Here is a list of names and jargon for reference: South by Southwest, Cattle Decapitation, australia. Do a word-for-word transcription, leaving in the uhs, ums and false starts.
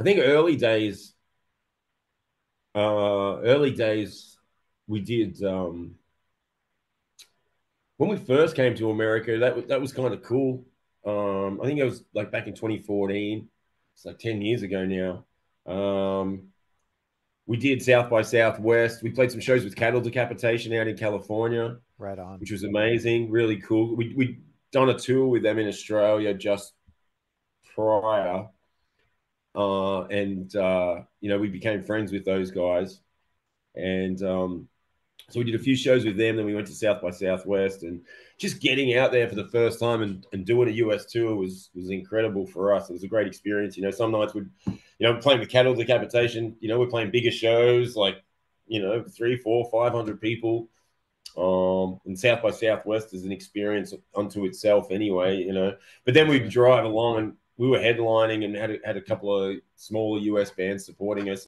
I think early days, uh, early days, we did, um, when we first came to America, that was, that was kind of cool. Um, I think it was like back in twenty fourteen. It's like ten years ago now. Um, we did South by Southwest. We played some shows with Cattle Decapitation out in California. Right on. Which was amazing. Really cool. We, we'd done a tour with them in Australia just prior. Uh, and, uh, you know, we became friends with those guys. And um, so we did a few shows with them. Then we went to South by Southwest. And just getting out there for the first time and, and doing a U S tour was was incredible for us. It was a great experience. You know, some nights we'd, you know, playing with Cattle Decapitation, you know, we're playing bigger shows like, you know, three, four, five hundred people. Um, and South by Southwest is an experience unto itself anyway, you know. But then we'd drive along and we were headlining and had a, had a couple of smaller U S bands supporting us.